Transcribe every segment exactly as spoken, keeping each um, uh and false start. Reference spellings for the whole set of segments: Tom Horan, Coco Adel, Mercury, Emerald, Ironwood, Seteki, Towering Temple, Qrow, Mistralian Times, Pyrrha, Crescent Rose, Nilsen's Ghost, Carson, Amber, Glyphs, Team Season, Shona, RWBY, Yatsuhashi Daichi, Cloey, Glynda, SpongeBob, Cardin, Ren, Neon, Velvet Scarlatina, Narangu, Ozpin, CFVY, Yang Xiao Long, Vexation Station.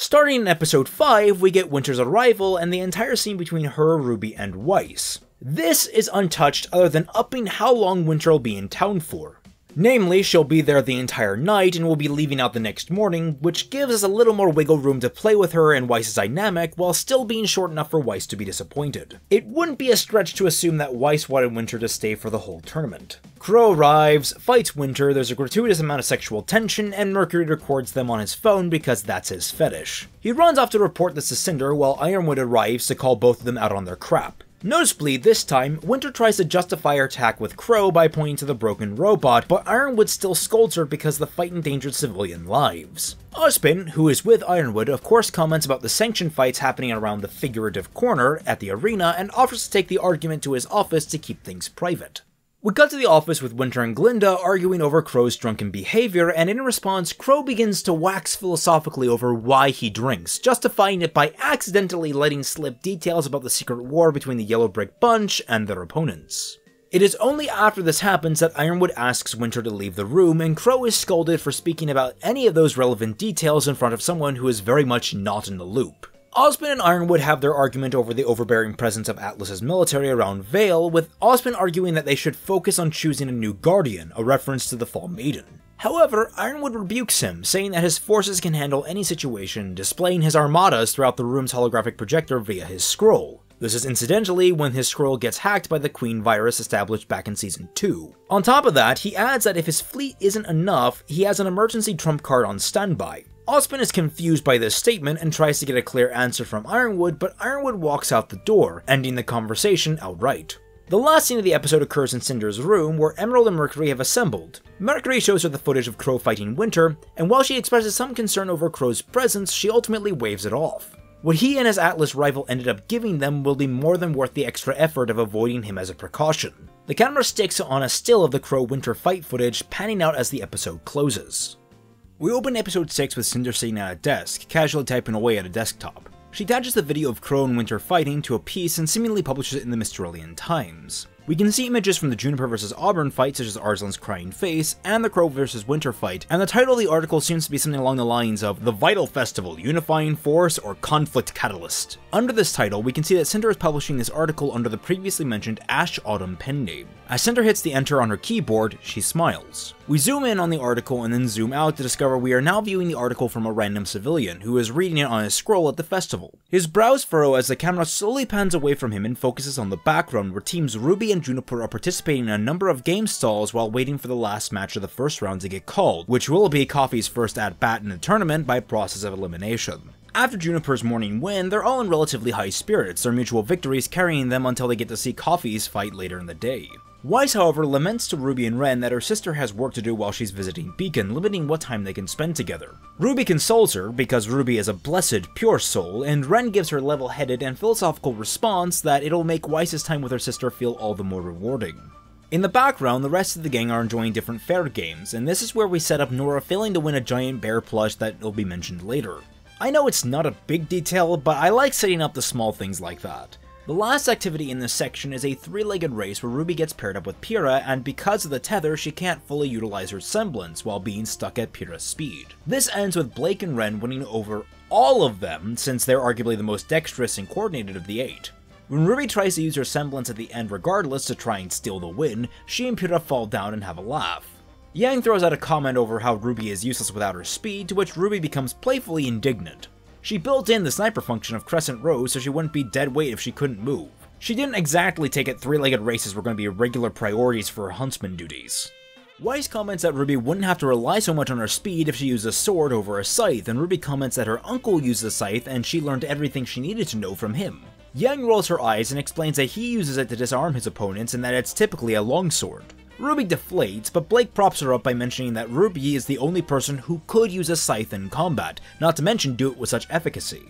Starting in episode five, we get Winter's arrival and the entire scene between her, RWBY, and Weiss. This is untouched other than upping how long Winter will be in town for. Namely, she'll be there the entire night and will be leaving out the next morning, which gives us a little more wiggle room to play with her and Weiss's dynamic while still being short enough for Weiss to be disappointed. It wouldn't be a stretch to assume that Weiss wanted Winter to stay for the whole tournament. Qrow arrives, fights Winter, there's a gratuitous amount of sexual tension, and Mercury records them on his phone because that's his fetish. He runs off to report this to Cinder while Ironwood arrives to call both of them out on their crap. Noticeably, this time, Winter tries to justify her attack with Qrow by pointing to the broken robot, but Ironwood still scolds her because the fight endangered civilian lives. Ozpin, who is with Ironwood, of course comments about the sanction fights happening around the figurative corner at the arena and offers to take the argument to his office to keep things private. We cut to the office with Winter and Glynda arguing over Crow's drunken behavior, and in response, Qrow begins to wax philosophically over why he drinks, justifying it by accidentally letting slip details about the secret war between the Yellow Brick Bunch and their opponents. It is only after this happens that Ironwood asks Winter to leave the room, and Qrow is scolded for speaking about any of those relevant details in front of someone who is very much not in the loop. Ozpin and Ironwood have their argument over the overbearing presence of Atlas's military around Vale, with Ozpin arguing that they should focus on choosing a new guardian, a reference to the Fall Maiden. However, Ironwood rebukes him, saying that his forces can handle any situation, displaying his armadas throughout the room's holographic projector via his scroll. This is incidentally when his scroll gets hacked by the Queen virus established back in Season two. On top of that, he adds that if his fleet isn't enough, he has an emergency trump card on standby. Ozpin is confused by this statement and tries to get a clear answer from Ironwood, but Ironwood walks out the door, ending the conversation outright. The last scene of the episode occurs in Cinder's room, where Emerald and Mercury have assembled. Mercury shows her the footage of Qrow fighting Winter, and while she expresses some concern over Crow's presence, she ultimately waves it off. What he and his Atlas rival ended up giving them will be more than worth the extra effort of avoiding him as a precaution. The camera sticks on a still of the Qrow-Winter fight footage, panning out as the episode closes. We open episode six with Cinder sitting at a desk, casually typing away at a desktop. She attaches the video of Qrow and Winter fighting to a piece and seemingly publishes it in the Mistralian Times. We can see images from the Juniper versus. Auburn fight, such as Arslan's crying face, and the Qrow versus. Winter fight, and the title of the article seems to be something along the lines of The Vital Festival, Unifying Force, or Conflict Catalyst. Under this title, we can see that Cinder is publishing this article under the previously mentioned Ash Autumn pen name. As Cinder hits the enter on her keyboard, she smiles. We zoom in on the article and then zoom out to discover we are now viewing the article from a random civilian, who is reading it on his scroll at the festival. His brows furrow as the camera slowly pans away from him and focuses on the background where teams RWBY and Juniper are participating in a number of game stalls while waiting for the last match of the first round to get called, which will be Coffee's first at-bat in the tournament by process of elimination. After Juniper's morning win, they're all in relatively high spirits, their mutual victories carrying them until they get to see Coffee's fight later in the day. Weiss, however, laments to RWBY and Ren that her sister has work to do while she's visiting Beacon, limiting what time they can spend together. RWBY consoles her, because RWBY is a blessed, pure soul, and Ren gives her level-headed and philosophical response that it'll make Weiss's time with her sister feel all the more rewarding. In the background, the rest of the gang are enjoying different fair games, and this is where we set up Nora failing to win a giant bear plush that will be mentioned later. I know it's not a big detail, but I like setting up the small things like that. The last activity in this section is a three-legged race where RWBY gets paired up with Pyrrha, and because of the tether, she can't fully utilize her semblance while being stuck at Pyrrha's speed. This ends with Blake and Ren winning over all of them, since they're arguably the most dexterous and coordinated of the eight. When RWBY tries to use her semblance at the end regardless to try and steal the win, she and Pyrrha fall down and have a laugh. Yang throws out a comment over how RWBY is useless without her speed, to which RWBY becomes playfully indignant. She built in the sniper function of Crescent Rose so she wouldn't be dead weight if she couldn't move. She didn't exactly take it three-legged races were going to be regular priorities for her huntsman duties. Weiss comments that RWBY wouldn't have to rely so much on her speed if she used a sword over a scythe, and RWBY comments that her uncle used a scythe and she learned everything she needed to know from him. Yang rolls her eyes and explains that he uses it to disarm his opponents and that it's typically a longsword. R W B Y deflates, but Blake props her up by mentioning that R W B Y is the only person who could use a scythe in combat, not to mention do it with such efficacy.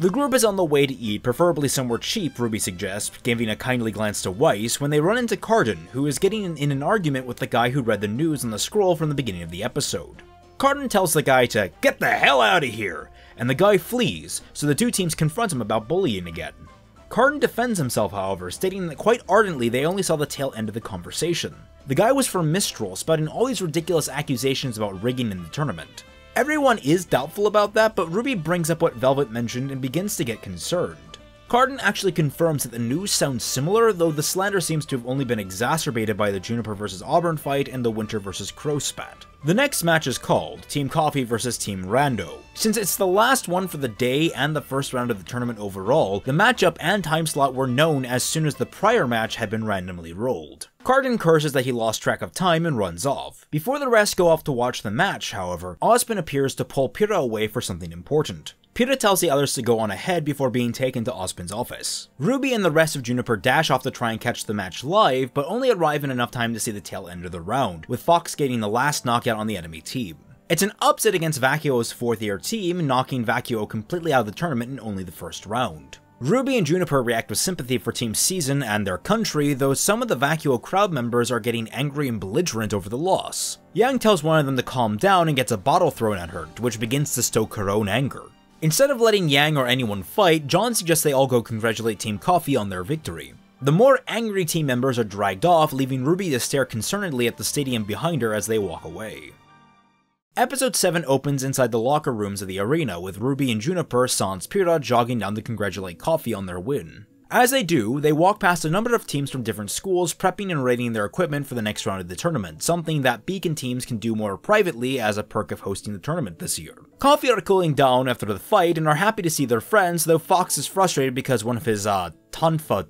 The group is on the way to eat, preferably somewhere cheap, R W B Y suggests, giving a kindly glance to Weiss, when they run into Cardin, who is getting in an argument with the guy who read the news on the scroll from the beginning of the episode. Cardin tells the guy to get the hell out of here, and the guy flees, so the two teams confront him about bullying again. Cardin defends himself, however, stating that quite ardently they only saw the tail end of the conversation. The guy was from Mistral, spouting all these ridiculous accusations about rigging in the tournament. Everyone is doubtful about that, but R W B Y brings up what Velvet mentioned and begins to get concerned. Cardin actually confirms that the news sounds similar, though the slander seems to have only been exacerbated by the Juniper versus. Auburn fight and the Winter versus. Qrow spat. The next match is called Team Coffee versus. Team Rando. Since it's the last one for the day and the first round of the tournament overall, the matchup and time slot were known as soon as the prior match had been randomly rolled. Cardin curses that he lost track of time and runs off. Before the rest go off to watch the match, however, Ozpin appears to pull Pyrrha away for something important. Pyrrha tells the others to go on ahead before being taken to Ozpin's office. R W B Y and the rest of Juniper dash off to try and catch the match live, but only arrive in enough time to see the tail end of the round, with Fox getting the last knockout on the enemy team. It's an upset against Vacuo's fourth year team, knocking Vacuo completely out of the tournament in only the first round. R W B Y and Juniper react with sympathy for Team Season and their country, though some of the Vacuo crowd members are getting angry and belligerent over the loss. Yang tells one of them to calm down and gets a bottle thrown at her, which begins to stoke her own anger. Instead of letting Yang or anyone fight, John suggests they all go congratulate Team Coffee on their victory. The more angry team members are dragged off, leaving R W B Y to stare concernedly at the stadium behind her as they walk away. Episode seven opens inside the locker rooms of the arena, with R W B Y and Juniper sans Pyrrha jogging down to congratulate Coffee on their win. As they do, they walk past a number of teams from different schools prepping and rating their equipment for the next round of the tournament, something that Beacon teams can do more privately as a perk of hosting the tournament this year. Coffee are cooling down after the fight and are happy to see their friends, though Fox is frustrated because one of his, uh, Tonfa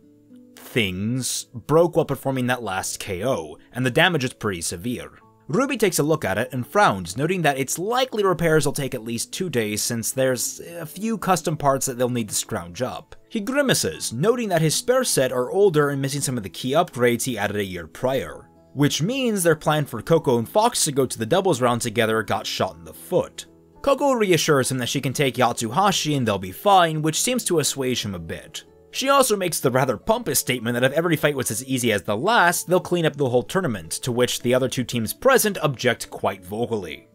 things broke while performing that last K O, and the damage is pretty severe. R W B Y takes a look at it and frowns, noting that it's likely repairs will take at least two days since there's a few custom parts that they'll need to scrounge up. He grimaces, noting that his spare set are older and missing some of the key upgrades he added a year prior. Which means their plan for Coco and Fox to go to the doubles round together got shot in the foot. Coco reassures him that she can take Yatsuhashi and they'll be fine, which seems to assuage him a bit. She also makes the rather pompous statement that if every fight was as easy as the last, they'll clean up the whole tournament, to which the other two teams present object quite vocally.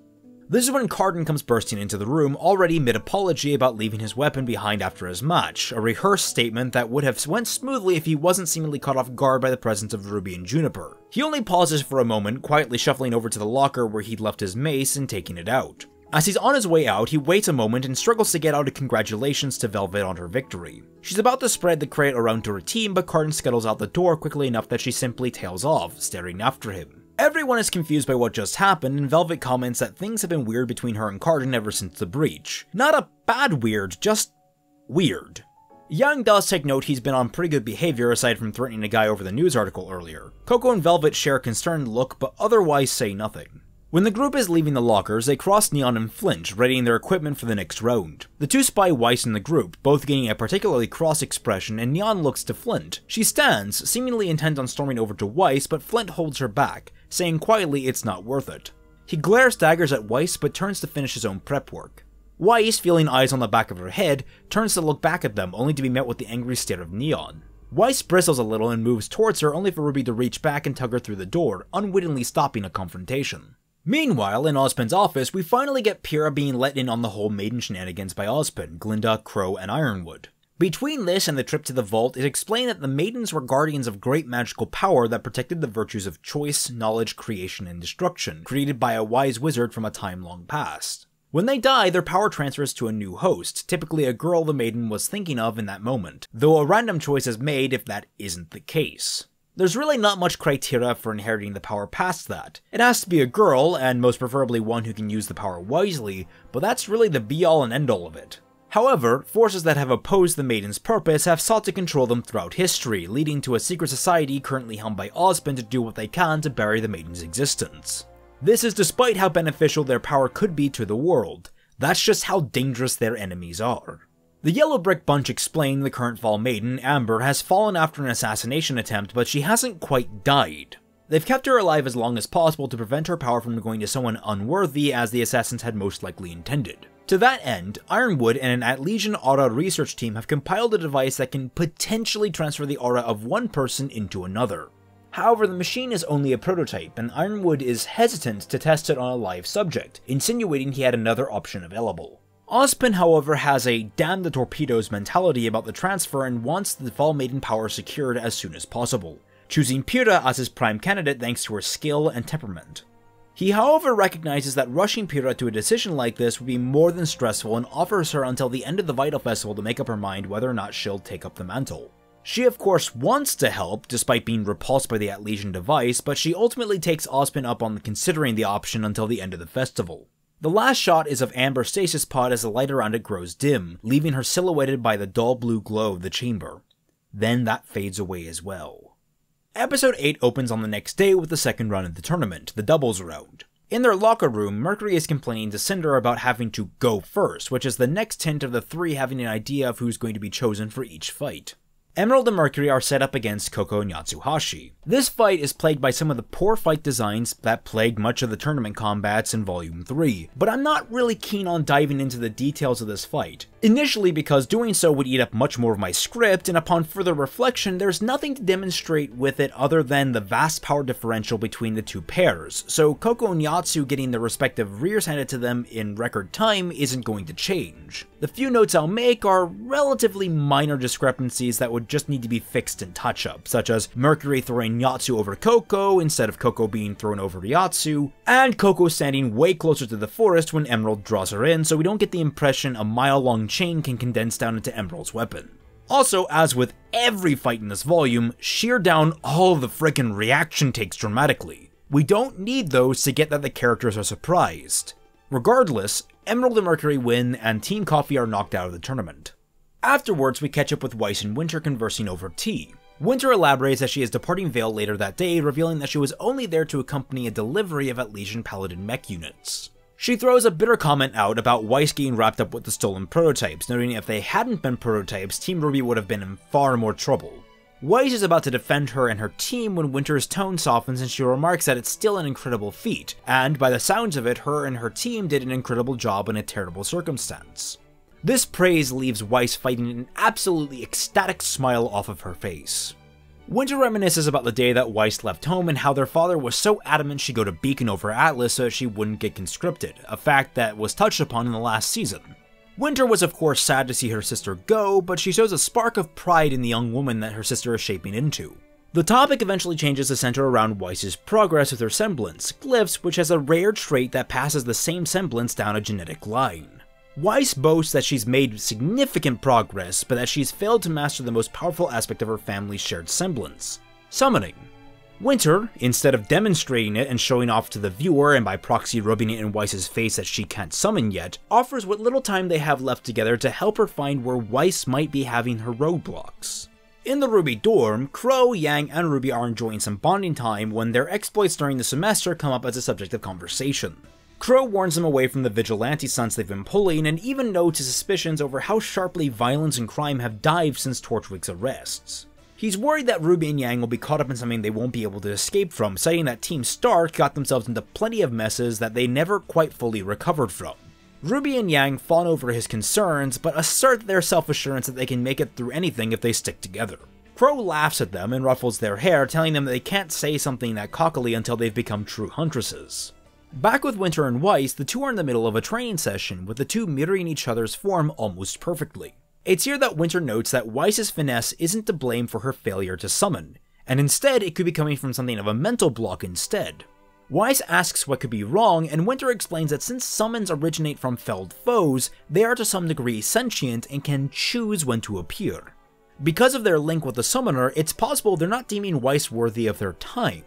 This is when Cardin comes bursting into the room, already mid-apology about leaving his weapon behind after his match, a rehearsed statement that would have went smoothly if he wasn't seemingly caught off guard by the presence of R W B Y and Juniper. He only pauses for a moment, quietly shuffling over to the locker where he'd left his mace and taking it out. As he's on his way out, he waits a moment and struggles to get out a congratulations to Velvet on her victory. She's about to spread the crate around to her team, but Cardin scuttles out the door quickly enough that she simply tails off, staring after him. Everyone is confused by what just happened, and Velvet comments that things have been weird between her and Cardin ever since the breach. Not a bad weird, just weird. Yang does take note he's been on pretty good behavior aside from threatening a guy over the news article earlier. Coco and Velvet share a concerned look, but otherwise say nothing. When the group is leaving the lockers, they cross Neon and Flint, readying their equipment for the next round. The two spy Weiss in the group, both getting a particularly cross expression, and Neon looks to Flint. She stands, seemingly intent on storming over to Weiss, but Flint holds her back, saying quietly it's not worth it. He glares daggers at Weiss, but turns to finish his own prep work. Weiss, feeling eyes on the back of her head, turns to look back at them, only to be met with the angry stare of Neon. Weiss bristles a little and moves towards her, only for R W B Y to reach back and tug her through the door, unwittingly stopping a confrontation. Meanwhile, in Ozpin's office, we finally get Pyrrha being let in on the whole maiden shenanigans by Ozpin, Glynda, Qrow, and Ironwood. Between this and the trip to the vault, it's explained that the maidens were guardians of great magical power that protected the virtues of choice, knowledge, creation, and destruction, created by a wise wizard from a time long past. When they die, their power transfers to a new host, typically a girl the maiden was thinking of in that moment, though a random choice is made if that isn't the case. There's really not much criteria for inheriting the power past that. It has to be a girl, and most preferably one who can use the power wisely, but that's really the be-all and end-all of it. However, forces that have opposed the maiden's purpose have sought to control them throughout history, leading to a secret society currently helmed by Ozpin to do what they can to bury the maiden's existence. This is despite how beneficial their power could be to the world. That's just how dangerous their enemies are. The Yellow Brick Bunch explain the current Fall Maiden, Amber, has fallen after an assassination attempt, but she hasn't quite died. They've kept her alive as long as possible to prevent her power from going to someone unworthy, as the assassins had most likely intended. To that end, Ironwood and an Atlegian Aura research team have compiled a device that can potentially transfer the aura of one person into another. However, the machine is only a prototype, and Ironwood is hesitant to test it on a live subject, insinuating he had another option available. Ozpin, however, has a damn the torpedoes mentality about the transfer and wants the Fall Maiden power secured as soon as possible, choosing Pyrrha as his prime candidate thanks to her skill and temperament. He, however, recognizes that rushing Pyrrha to a decision like this would be more than stressful and offers her until the end of the Vital Festival to make up her mind whether or not she'll take up the mantle. She, of course, wants to help, despite being repulsed by the Atlegian device, but she ultimately takes Ozpin up on considering the option until the end of the festival. The last shot is of Amber's stasis pod as the light around it grows dim, leaving her silhouetted by the dull blue glow of the chamber. Then that fades away as well. Episode eight opens on the next day with the second round of the tournament, the doubles round. In their locker room, Mercury is complaining to Cinder about having to go first, which is the next hint of the three having an idea of who's going to be chosen for each fight. Emerald and Mercury are set up against Coco and Yatsuhashi. This fight is plagued by some of the poor fight designs that plagued much of the tournament combats in Volume three, but I'm not really keen on diving into the details of this fight, initially because doing so would eat up much more of my script, and upon further reflection there's nothing to demonstrate with it other than the vast power differential between the two pairs, so Coco and Yatsu getting their respective rears handed to them in record time isn't going to change. The few notes I'll make are relatively minor discrepancies that would just need to be fixed and touch up, such as Mercury throwing Yatsu over Coco instead of Coco being thrown over Yatsu, and Coco standing way closer to the forest when Emerald draws her in, so we don't get the impression a mile-long chain can condense down into Emerald's weapon. Also, as with every fight in this volume, sheer down all the frickin' reaction takes dramatically. We don't need those to get that the characters are surprised. Regardless, Emerald and Mercury win, and Team Coffee are knocked out of the tournament. Afterwards, we catch up with Weiss and Winter conversing over tea. Winter elaborates that she is departing Vale later that day, revealing that she was only there to accompany a delivery of Atlegian Paladin mech units. She throws a bitter comment out about Weiss getting wrapped up with the stolen prototypes, noting if they hadn't been prototypes, Team RWBY would have been in far more trouble. Weiss is about to defend her and her team when Winter's tone softens and she remarks that it's still an incredible feat, and by the sounds of it, her and her team did an incredible job in a terrible circumstance. This praise leaves Weiss fighting an absolutely ecstatic smile off of her face. Winter reminisces about the day that Weiss left home and how their father was so adamant she go to Beacon over Atlas so that she wouldn't get conscripted, a fact that was touched upon in the last season. Winter was of course sad to see her sister go, but she shows a spark of pride in the young woman that her sister is shaping into. The topic eventually changes to center around Weiss's progress with her semblance, glyphs, which has a rare trait that passes the same semblance down a genetic line. Weiss boasts that she's made significant progress, but that she's failed to master the most powerful aspect of her family's shared semblance, summoning. Winter, instead of demonstrating it and showing off to the viewer and by proxy rubbing it in Weiss's face that she can't summon yet, offers what little time they have left together to help her find where Weiss might be having her roadblocks. In the RWBY dorm, Qrow, Yang, and RWBY are enjoying some bonding time when their exploits during the semester come up as a subject of conversation. Qrow warns them away from the vigilante stunts they've been pulling, and even notes his suspicions over how sharply violence and crime have dived since Torchwick's arrests. He's worried that RWBY and Yang will be caught up in something they won't be able to escape from, citing that Team Stark got themselves into plenty of messes that they never quite fully recovered from. RWBY and Yang fawn over his concerns, but assert their self-assurance that they can make it through anything if they stick together. Qrow laughs at them and ruffles their hair, telling them that they can't say something that cockily until they've become true huntresses. Back with Winter and Weiss, the two are in the middle of a training session, with the two mirroring each other's form almost perfectly. It's here that Winter notes that Weiss's finesse isn't to blame for her failure to summon, and instead it could be coming from something of a mental block instead. Weiss asks what could be wrong, and Winter explains that since summons originate from felled foes, they are to some degree sentient and can choose when to appear. Because of their link with the summoner, it's possible they're not deeming Weiss worthy of their time.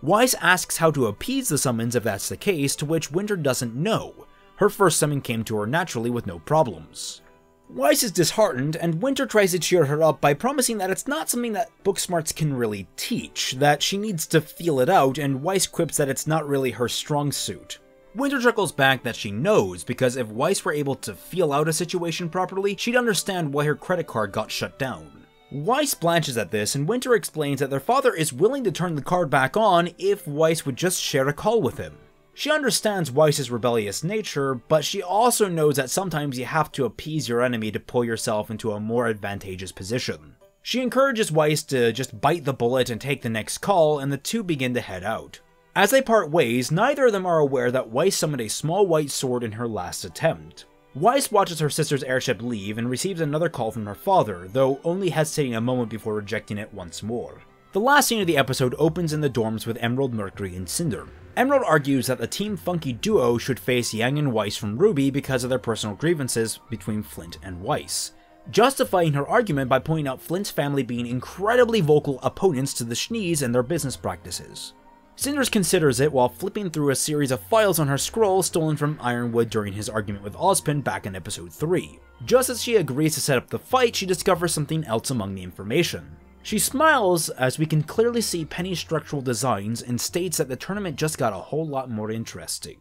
Weiss asks how to appease the summons if that's the case, to which Winter doesn't know. Her first summon came to her naturally with no problems. Weiss is disheartened, and Winter tries to cheer her up by promising that it's not something that book smarts can really teach, that she needs to feel it out, and Weiss quips that it's not really her strong suit. Winter chuckles back that she knows, because if Weiss were able to feel out a situation properly, she'd understand why her credit card got shut down. Weiss blanches at this, and Winter explains that their father is willing to turn the card back on if Weiss would just share a call with him. She understands Weiss's rebellious nature, but she also knows that sometimes you have to appease your enemy to pull yourself into a more advantageous position. She encourages Weiss to just bite the bullet and take the next call, and the two begin to head out. As they part ways, neither of them are aware that Weiss summoned a small white sword in her last attempt. Weiss watches her sister's airship leave and receives another call from her father, though only hesitating a moment before rejecting it once more. The last scene of the episode opens in the dorms with Emerald, Mercury, and Cinder. Emerald argues that the Team Funky duo should face Yang and Weiss from RWBY because of their personal grievances between Flint and Weiss, justifying her argument by pointing out Flint's family being incredibly vocal opponents to the Schnees and their business practices. Cinders considers it while flipping through a series of files on her scroll stolen from Ironwood during his argument with Ozpin back in episode three. Just as she agrees to set up the fight, she discovers something else among the information. She smiles as we can clearly see Penny's structural designs and states that the tournament just got a whole lot more interesting.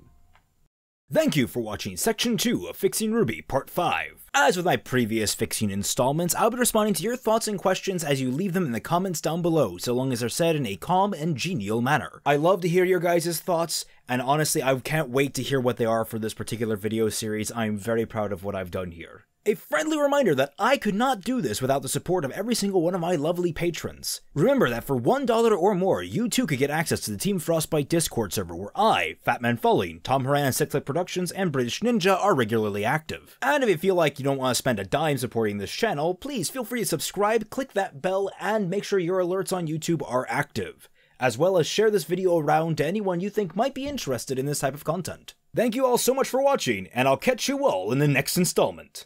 Thank you for watching section two of Fixing RWBY part five. As with my previous Fixing installments, I'll be responding to your thoughts and questions as you leave them in the comments down below, so long as they're said in a calm and genial manner. I love to hear your guys' thoughts, and honestly I can't wait to hear what they are for this particular video series. I'm very proud of what I've done here. A friendly reminder that I could not do this without the support of every single one of my lovely patrons. Remember that for one dollar or more, you too could get access to the Team Frostbite Discord server where I, Fatman Falling, Tom Horan and Six Light Productions, and British Ninja are regularly active. And if you feel like you don't want to spend a dime supporting this channel, please feel free to subscribe, click that bell, and make sure your alerts on YouTube are active, as well as share this video around to anyone you think might be interested in this type of content. Thank you all so much for watching, and I'll catch you all in the next installment.